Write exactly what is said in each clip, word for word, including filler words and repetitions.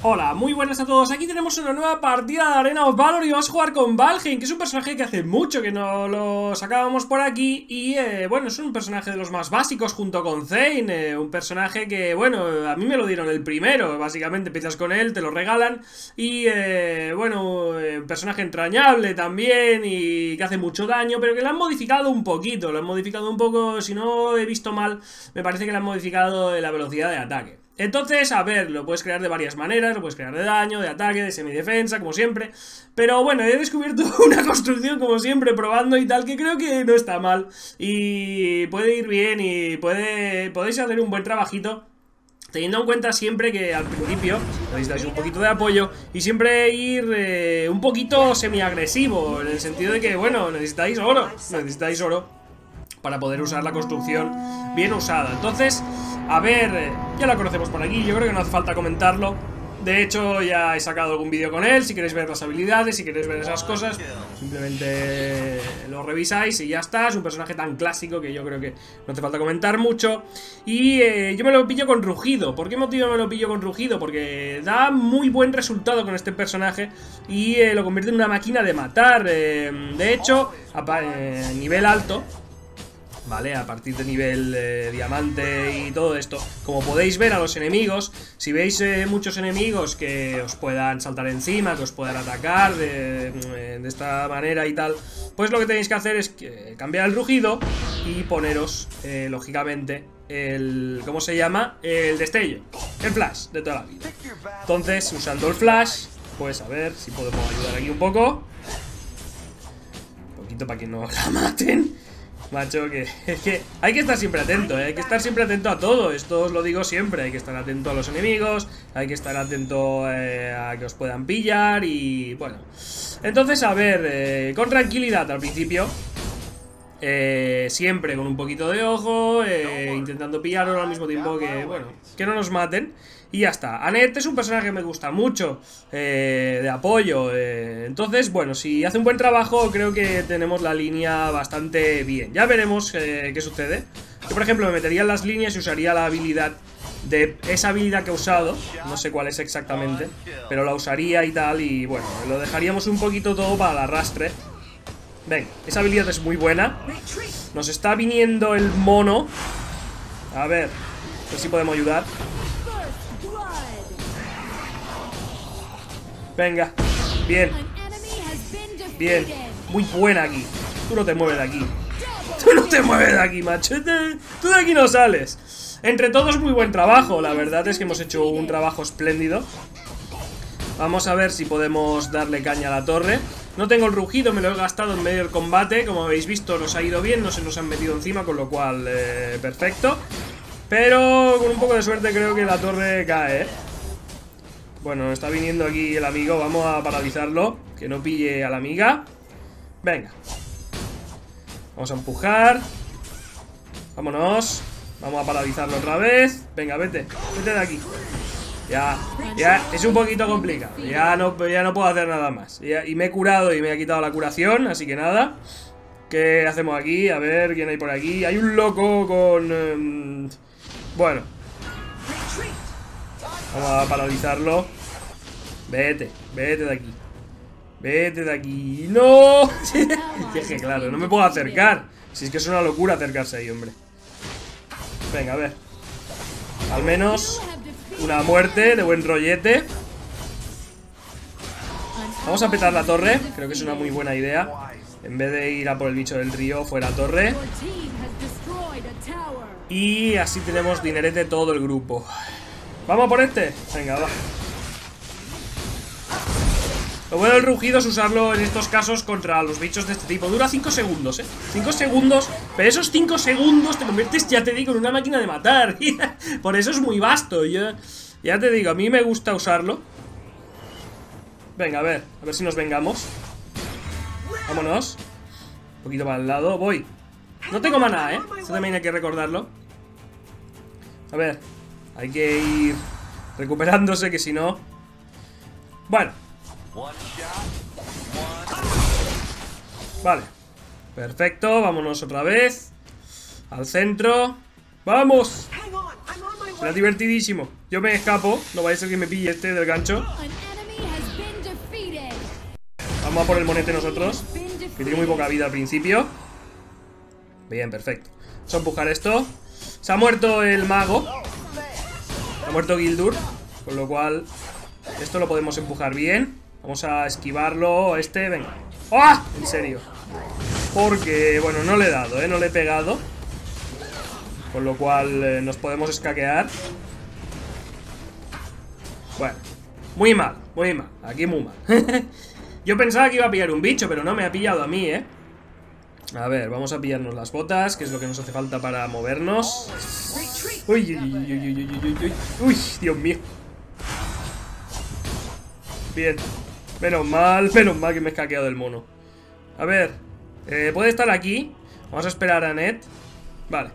Hola, muy buenas a todos, aquí tenemos una nueva partida de Arena of Valor y vamos a jugar con Valhein, que es un personaje que hace mucho que no lo sacábamos por aquí. Y eh, bueno, es un personaje de los más básicos junto con Zane, eh, un personaje que, bueno, a mí me lo dieron el primero. Básicamente empiezas con él, te lo regalan. Y eh, bueno, eh, un personaje entrañable también y que hace mucho daño, pero que lo han modificado un poquito. Lo han modificado un poco, si no he visto mal, me parece que le han modificado la velocidad de ataque. Entonces, a ver, lo puedes crear de varias maneras, lo puedes crear de daño, de ataque, de semidefensa, como siempre. Pero bueno, he descubierto una construcción, como siempre, probando y tal, que creo que no está mal. Y puede ir bien y puede podéis hacer un buen trabajito. Teniendo en cuenta siempre que al principio necesitáis un poquito de apoyo y siempre ir eh, un poquito semiagresivo, en el sentido de que, bueno, necesitáis oro, necesitáis oro para poder usar la construcción bien usada. Entonces... a ver, ya la conocemos por aquí, yo creo que no hace falta comentarlo. De hecho, ya he sacado algún vídeo con él, si queréis ver las habilidades, si queréis ver esas cosas, simplemente lo revisáis y ya está. Es un personaje tan clásico que yo creo que no hace falta comentar mucho. Y eh, yo me lo pillo con rugido. ¿Por qué motivo me lo pillo con rugido? Porque da muy buen resultado con este personaje y eh, lo convierte en una máquina de matar. Eh, de hecho, a eh, nivel alto... ¿vale? A partir de nivel eh, diamante y todo esto, como podéis ver a los enemigos, si veis eh, muchos enemigos que os puedan saltar encima, que os puedan atacar de, de esta manera y tal, pues lo que tenéis que hacer es eh, cambiar el rugido y poneros, eh, lógicamente, el... ¿cómo se llama? El destello, el flash de toda la vida. Entonces, usando el flash, pues a ver si podemos ayudar aquí un poco. Un poquito para que no la maten. Macho, que es que hay que estar siempre atento, ¿eh? Hay que estar siempre atento a todo. Esto os lo digo siempre, hay que estar atento a los enemigos, hay que estar atento eh, a que os puedan pillar y bueno. Entonces, a ver, eh, con tranquilidad al principio, eh, siempre con un poquito de ojo, eh, intentando pillaros al mismo tiempo que, bueno, que no nos maten. Y ya está. Annette es un personaje que me gusta mucho, eh, de apoyo, eh. Entonces, bueno, si hace un buen trabajo, creo que tenemos la línea bastante bien. Ya veremos eh, qué sucede. Yo, por ejemplo, me metería en las líneas y usaría la habilidad de... esa habilidad que he usado, no sé cuál es exactamente, pero la usaría y tal. Y bueno, lo dejaríamos un poquito todo para el arrastre. Venga, esa habilidad es muy buena. Nos está viniendo el mono. A ver, a ver si podemos ayudar. Venga, bien. Bien, muy buena aquí. Tú no te mueves de aquí. Tú no te mueves de aquí, macho. Tú de aquí no sales. Entre todos, muy buen trabajo. La verdad es que hemos hecho un trabajo espléndido. Vamos a ver si podemos darle caña a la torre. No tengo el rugido, me lo he gastado en medio del combate. Como habéis visto, nos ha ido bien, no se nos han metido encima, con lo cual, eh, perfecto. Pero con un poco de suerte creo que la torre cae, ¿eh? Bueno, está viniendo aquí el amigo. Vamos a paralizarlo, que no pille a la amiga. Venga, vamos a empujar. Vámonos. Vamos a paralizarlo otra vez. Venga, vete, vete de aquí. Ya, ya, es un poquito complicado. Ya no, ya no puedo hacer nada más ya. Y me he curado y me he quitado la curación. Así que nada. ¿Qué hacemos aquí? A ver, ¿quién hay por aquí? Hay un loco con... Eh, bueno, vamos a paralizarlo. Vete, vete de aquí. Vete de aquí. ¡No! Es que claro, no me puedo acercar. Si es que es una locura acercarse ahí, hombre. Venga, a ver. Al menos una muerte de buen rollete. Vamos a petar la torre. Creo que es una muy buena idea. En vez de ir a por el bicho del río, fuera torre. Y así tenemos dinerete todo el grupo. Vamos por este. Venga, va. Lo bueno del rugido es usarlo en estos casos contra los bichos de este tipo. Dura cinco segundos, ¿eh? cinco segundos. Pero esos cinco segundos te conviertes, ya te digo, en una máquina de matar. Por eso es muy vasto. Yo, ya te digo, a mí me gusta usarlo. Venga, a ver. A ver si nos vengamos. Vámonos. Un poquito para el lado. Voy. No tengo maná, ¿eh? Eso también hay que recordarlo. A ver. Hay que ir recuperándose, que si no... Bueno. Vale. Perfecto, vámonos otra vez al centro. ¡Vamos! Será divertidísimo. Yo me escapo, no vaya a ser que me pille este del gancho. Vamos a por el monete nosotros, que tiene muy poca vida al principio. Bien, perfecto. Vamos a empujar esto. Se ha muerto el mago. Se ha muerto Gildur, con lo cual esto lo podemos empujar bien. Vamos a esquivarlo a este, venga. ¡Ah! En serio. Porque, bueno, no le he dado, ¿eh? No le he pegado. Con lo cual eh, nos podemos escaquear. Bueno, muy mal, muy mal. Aquí muy mal. Yo pensaba que iba a pillar un bicho, pero no, me ha pillado a mí, ¿eh? A ver, vamos a pillarnos las botas, que es lo que nos hace falta para movernos. Uy, uy, uy, uy, uy, uy, uy, uy, Dios mío. Bien, menos mal, menos mal que me he escaqueado del mono. A ver, eh, puede estar aquí. Vamos a esperar a Annette. Vale,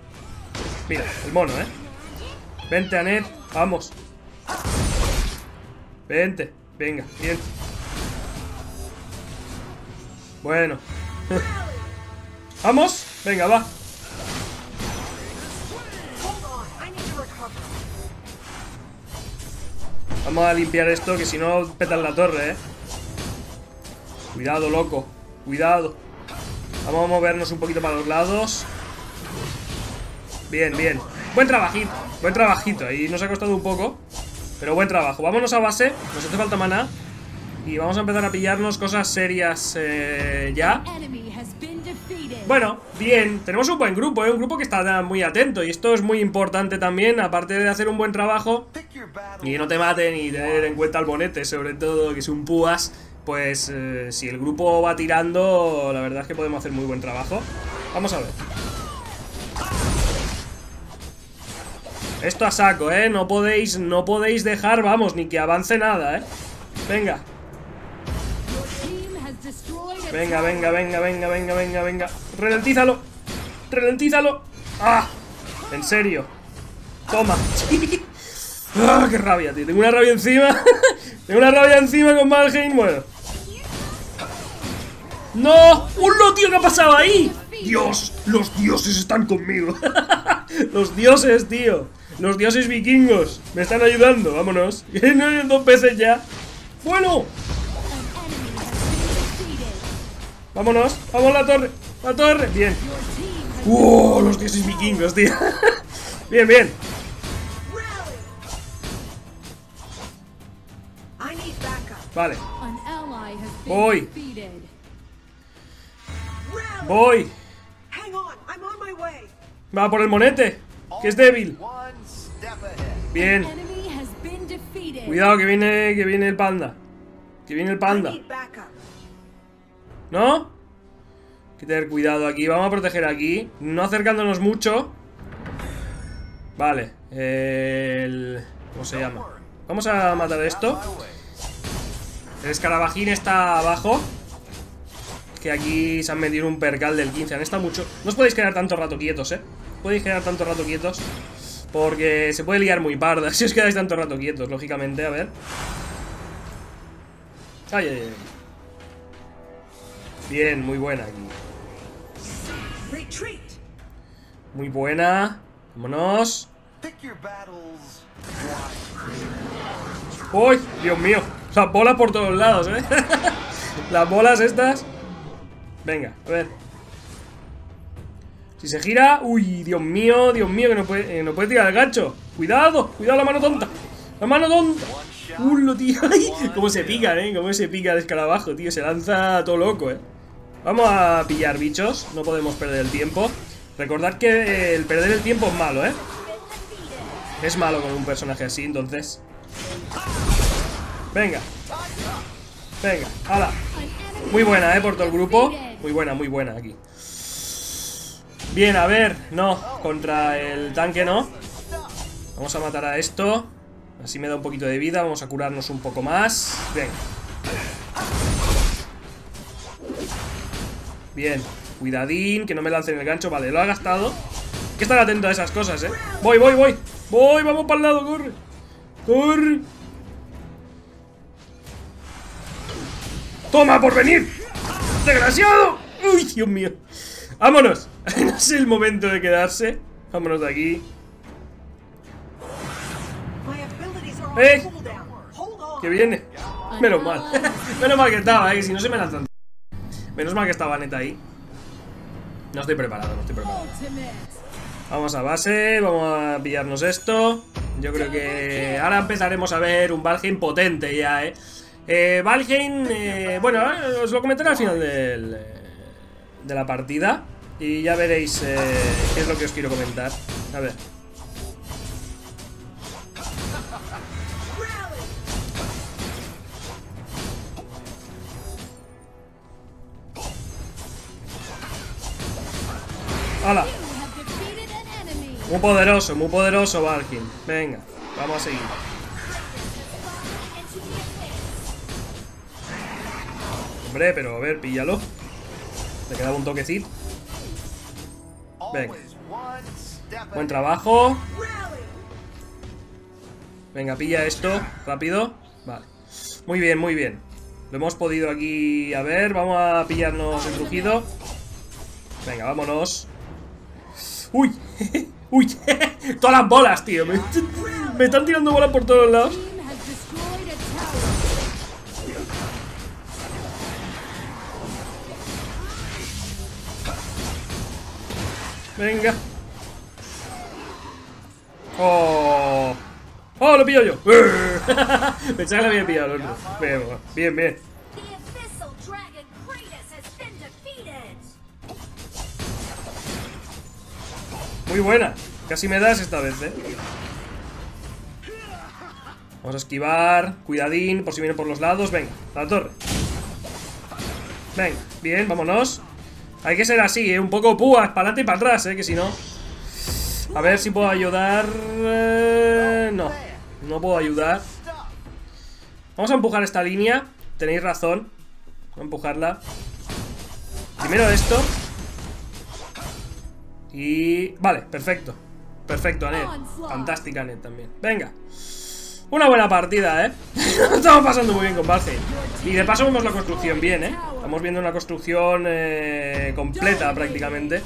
mira, el mono, ¿eh? Vente, Annette, vamos. Vente, venga, bien. Bueno. Vamos, venga, va. Vamos a limpiar esto, que si no petan la torre, eh. Cuidado, loco. Cuidado. Vamos a movernos un poquito para los lados. Bien, bien. Buen trabajito. Buen trabajito. Ahí nos ha costado un poco, pero buen trabajo. Vámonos a base. Nos hace falta maná. Y vamos a empezar a pillarnos cosas serias eh, ya. Bueno, bien, tenemos un buen grupo, ¿eh? Un grupo que está muy atento, y esto es muy importante también, aparte de hacer un buen trabajo y no te maten y tener en cuenta al bonete, sobre todo, que es un púas. Pues eh, si el grupo va tirando, la verdad es que podemos hacer muy buen trabajo. Vamos a ver. Esto a saco, ¿eh? No podéis, no podéis dejar, vamos, ni que avance nada, ¿eh? Venga. Venga, venga, venga, venga, venga, venga, venga. Relentízalo. Relentízalo. ¡Ah! En serio. Toma. ¡Ah, qué rabia, tío! Tengo una rabia encima. Tengo una rabia encima con Valhein. Bueno. ¡No! ¡Hola, tío! ¿Qué ha pasado ahí? ¡Dios! ¡Los dioses están conmigo! ¡Los dioses, tío! ¡Los dioses vikingos! ¡Me están ayudando! ¡Vámonos! ¡No hay dos peces ya! ¡Bueno! Vámonos, vamos la torre, la torre, bien. ¡Uh! Los dioses vikingos, tío. Bien, bien. Vale. Voy. Voy. Va por el monete, que es débil. Bien. Cuidado, que viene, que viene el panda. Que viene el panda. ¿No? Hay que tener cuidado aquí. Vamos a proteger aquí. No acercándonos mucho. Vale. El... ¿Cómo se llama? Vamos a matar esto. El escarabajín está abajo. Es que aquí se han metido un percal del quince. Han estado mucho... No os podéis quedar tanto rato quietos, ¿eh? Podéis quedar tanto rato quietos, porque se puede liar muy parda si os quedáis tanto rato quietos, lógicamente. A ver. Ay, ay, ay. Bien, muy buena aquí. Muy buena. Vámonos. ¡Uy! Dios mío. Las bolas por todos lados, ¿eh? Las bolas estas. Venga, a ver. Si se gira... ¡Uy! Dios mío, Dios mío, que no puede, eh, no puede tirar el gancho. ¡Cuidado! ¡Cuidado la mano tonta! ¡La mano tonta! ¡Ulo, tío! ¡Cómo se pican, eh! ¡Cómo se pica el escarabajo, tío! Se lanza todo loco, eh. Vamos a pillar bichos, no podemos perder el tiempo. Recordad que el perder el tiempo es malo, ¿eh? Es malo con un personaje así, entonces. Venga. Venga, hala. Muy buena, ¿eh? Por todo el grupo. Muy buena, muy buena aquí. Bien, a ver. No, contra el tanque no. Vamos a matar a esto. Así me da un poquito de vida. Vamos a curarnos un poco más. Venga. Bien, cuidadín, que no me lancen el gancho. Vale, lo ha gastado. Hay que estar atento a esas cosas, eh. Voy, voy, voy. Voy, vamos para el lado, corre. Corre. Toma, por venir. Desgraciado. ¡Uy, Dios mío! ¡Vámonos! No es el momento de quedarse. Vámonos de aquí. ¡Eh! ¡Que viene! Menos mal. Menos mal que estaba, eh, que si no se me lanzan. Menos mal que estaba neta ahí. No estoy preparado, no estoy preparado. Vamos a base, vamos a pillarnos esto. Yo creo que ahora empezaremos a ver un Valhein potente ya, eh. Eh, Valhein, eh, bueno, os lo comentaré al final del, de la partida. Y ya veréis eh, qué es lo que os quiero comentar. A ver. ¡Hala! Muy poderoso, muy poderoso Valhein. Venga, vamos a seguir. Hombre, pero a ver, píllalo. Te quedaba un toquecito. Venga. Buen trabajo. Venga, pilla esto. Rápido. Vale. Muy bien, muy bien. Lo hemos podido aquí... A ver, vamos a pillarnos el rugido. Venga, vámonos. ¡Uy! ¡Uy! Todas las bolas, tío. Me, me están tirando bolas por todos lados. Venga. Oh, oh, lo pillo yo. Pensaba que lo había pillado el otro. Bien, bien. Muy buena. Casi me das esta vez, eh. Vamos a esquivar. Cuidadín, por si viene por los lados. Venga, a la torre. Venga, bien, vámonos. Hay que ser así, ¿eh? Un poco púas, para adelante y para atrás, ¿eh? Que si no... A ver si puedo ayudar... Eh, no, no puedo ayudar. Vamos a empujar esta línea. Tenéis razón. Vamos a empujarla. Primero esto. Y... Vale, perfecto. Perfecto, Annette. Fantástica Annette también. Venga. Una buena partida, ¿eh? Estamos pasando muy bien con Valheim. Y de paso vemos la construcción bien, ¿eh? Estamos viendo una construcción eh, completa prácticamente.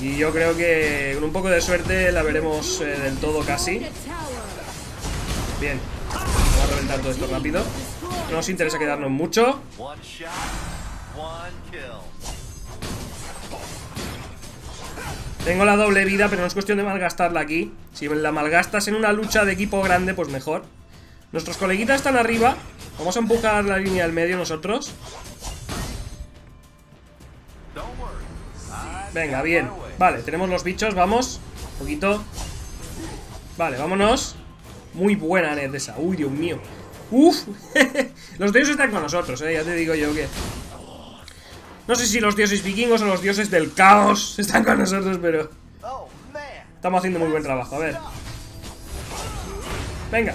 Y yo creo que con un poco de suerte la veremos eh, del todo casi. Bien. Vamos a reventar todo esto rápido. No nos interesa quedarnos mucho. Tengo la doble vida, pero no es cuestión de malgastarla aquí. Si la malgastas en una lucha de equipo grande, pues mejor. Nuestros coleguitas están arriba. Vamos a empujar la línea al medio nosotros. Venga, bien. Vale, tenemos los bichos, vamos. Un poquito. Vale, vámonos. Muy buena Annette esa. Uy, Dios mío. Uf. Los dioses están con nosotros, eh. Ya te digo yo que... No sé si los dioses vikingos o los dioses del caos están con nosotros, pero... Estamos haciendo muy buen trabajo, a ver. Venga.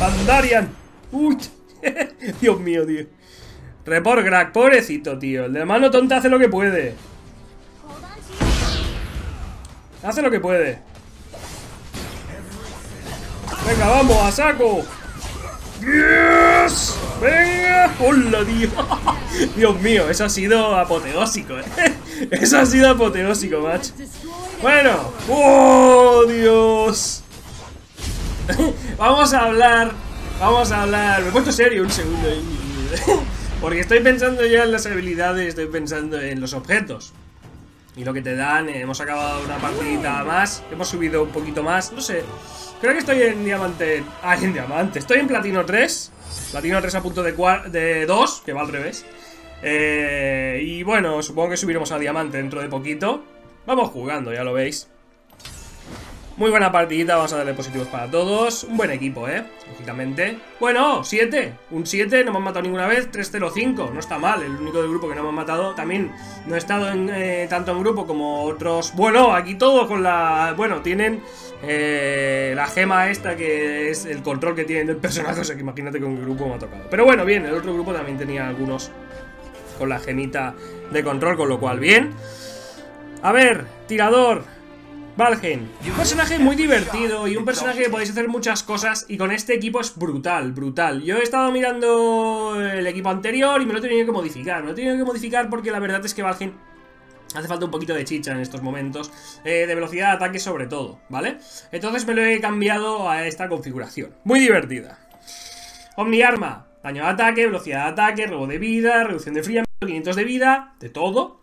Pandarian. Uy. Dios mío, tío. Report Grag, pobrecito, tío. El de la mano tonta hace lo que puede. Hace lo que puede. Venga, vamos, a saco. ¡Yes! ¡Venga! ¡Hola, tío! Dios mío, eso ha sido apoteósico, ¿eh? Eso ha sido apoteósico, macho. Bueno. ¡Oh, Dios! Vamos a hablar. Vamos a hablar. Me he puesto serio un segundo. Porque estoy pensando ya en las habilidades, estoy pensando en los objetos. Y lo que te dan, eh, hemos acabado una partidita más. Hemos subido un poquito más, no sé. Creo que estoy en diamante... Ah, en diamante. Estoy en platino tres. Platino tres a punto de, de dos, que va al revés. Eh, y bueno, supongo que subiremos a diamante dentro de poquito. Vamos jugando, ya lo veis. Muy buena partidita, vamos a darle positivos para todos. Un buen equipo, ¿eh? Lógicamente. Bueno, siete. Un siete, no me han matado ninguna vez. tres cero cinco, no está mal. El único del grupo que no me han matado. También no he estado en, eh, tanto en grupo como otros. Bueno, aquí todo con la... Bueno, tienen eh, la gema esta que es el control que tienen del personaje. O sea, que imagínate con qué grupo me ha tocado. Pero bueno, bien, el otro grupo también tenía algunos con la gemita de control, con lo cual bien. A ver, tirador... Valhein, un personaje muy divertido y un personaje que podéis hacer muchas cosas, y con este equipo es brutal, brutal. Yo he estado mirando el equipo anterior y me lo he tenido que modificar, me lo he tenido que modificar porque la verdad es que Valhein hace falta un poquito de chicha en estos momentos, eh, de velocidad de ataque sobre todo, ¿vale? Entonces me lo he cambiado a esta configuración, muy divertida. Omniarma, daño de ataque, velocidad de ataque, robo de vida, reducción de enfriamiento, quinientos de vida, de todo.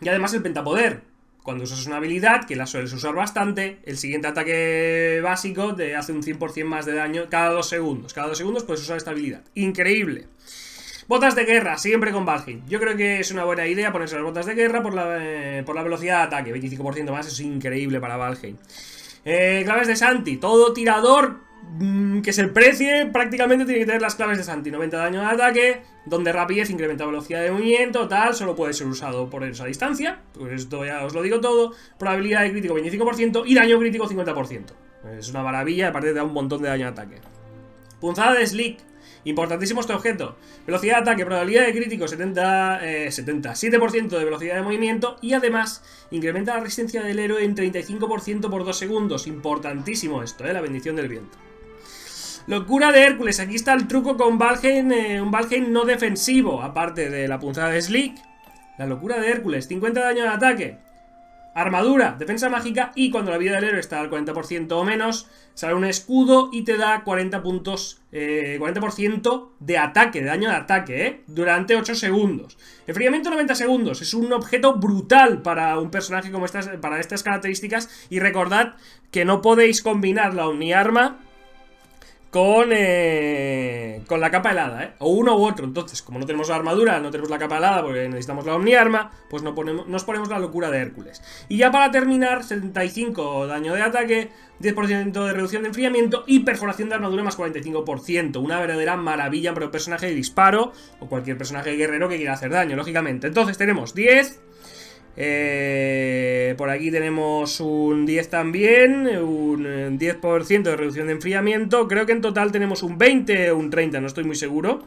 Y además el pentapoder. Cuando usas una habilidad, que la sueles usar bastante, el siguiente ataque básico te hace un cien por cien más de daño cada dos segundos. Cada dos segundos puedes usar esta habilidad. Increíble. Botas de guerra, siempre con Valheim. Yo creo que es una buena idea ponerse las botas de guerra por la, eh, por la velocidad de ataque. veinticinco por ciento más, es increíble para Valheim. Eh, claves de Zanti, todo tirador mmm, que se precie prácticamente tiene que tener las claves de Zanti. noventa de daño de ataque, donde rapidez incrementa velocidad de movimiento, tal, solo puede ser usado por esa distancia, pues esto ya os lo digo todo. Probabilidad de crítico veinticinco por ciento y daño crítico cincuenta por ciento. Es una maravilla, aparte te da un montón de daño de ataque. Punzada de Slikk, importantísimo este objeto. Velocidad de ataque, probabilidad de crítico setenta, eh, setenta, siete por ciento de velocidad de movimiento, y además incrementa la resistencia del héroe en treinta y cinco por ciento por dos segundos. Importantísimo esto, eh, la bendición del viento. Locura de Hércules, aquí está el truco con Valheim, eh, un Valheim no defensivo, aparte de la punzada de Slikk. La locura de Hércules, cincuenta de daño de ataque, armadura, defensa mágica, y cuando la vida del héroe está al cuarenta por ciento o menos, sale un escudo y te da cuarenta puntos, eh, cuarenta por ciento de ataque, de daño de ataque, eh, durante ocho segundos. Enfriamiento noventa segundos, es un objeto brutal para un personaje como estas, para estas características, y recordad que no podéis combinar la Omniarma Con, eh, con la capa helada, ¿eh? O uno u otro. Entonces, como no tenemos la armadura, no tenemos la capa helada porque necesitamos la omniarma, pues no ponemos, nos ponemos la locura de Hércules. Y ya para terminar, setenta y cinco daño de ataque, diez por ciento de reducción de enfriamiento y perforación de armadura más cuarenta y cinco por ciento. Una verdadera maravilla para un personaje de disparo o cualquier personaje guerrero que quiera hacer daño, lógicamente. Entonces tenemos diez... Eh, por aquí tenemos un diez también, un diez por ciento de reducción de enfriamiento. Creo que en total tenemos un veinte o un treinta, no estoy muy seguro.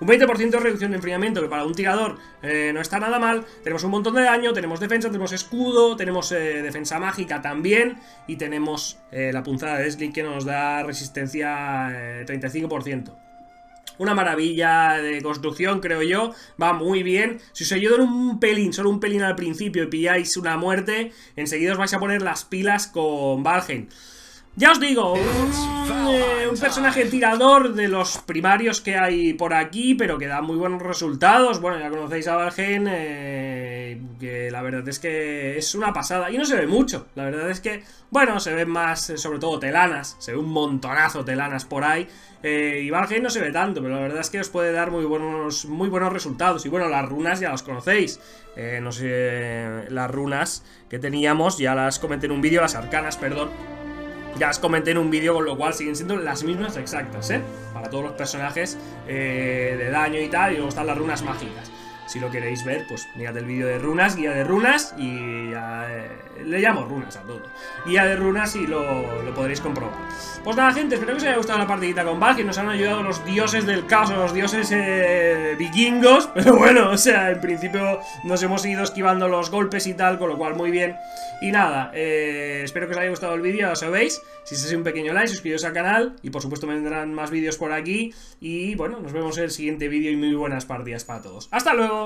Un veinte por ciento de reducción de enfriamiento, que para un tirador eh, no está nada mal. Tenemos un montón de daño, tenemos defensa, tenemos escudo, tenemos eh, defensa mágica también. Y tenemos eh, la punzada de Slikk, que nos da resistencia eh, treinta y cinco por ciento. Una maravilla de construcción, creo yo. Va muy bien. Si os ayudan un pelín, solo un pelín al principio, y pilláis una muerte, enseguida os vais a poner las pilas con Valheim. Ya os digo, un, eh, un personaje tirador de los primarios que hay por aquí, pero que da muy buenos resultados. Bueno, ya conocéis a Valheim, eh, que la verdad es que es una pasada. Y no se ve mucho, la verdad es que, bueno, se ven más, eh, sobre todo telanas, se ve un montonazo telanas por ahí. Eh, y Valheim no se ve tanto, pero la verdad es que os puede dar muy buenos, muy buenos resultados. Y bueno, las runas ya las conocéis. Eh, no sé, las runas que teníamos, ya las comenté en un vídeo, las arcanas, perdón. Ya os comenté en un vídeo, con lo cual siguen siendo las mismas exactas, ¿eh? Para todos los personajes eh, de daño y tal, y luego están las runas mágicas. Si lo queréis ver, pues mirad el vídeo de runas, guía de runas, y ya, eh, le llamo runas a todo. Guía de runas y lo, lo podréis comprobar. Pues nada, gente, espero que os haya gustado la partidita con Valheim, que nos han ayudado los dioses del caos, los dioses eh, vikingos. Pero bueno, o sea, en principio nos hemos ido esquivando los golpes y tal, con lo cual muy bien. Y nada, eh, espero que os haya gustado el vídeo, ya sabéis. Si es así, un pequeño like, suscribiros al canal, y por supuesto vendrán más vídeos por aquí. Y bueno, nos vemos en el siguiente vídeo, y muy buenas partidas para todos. ¡Hasta luego!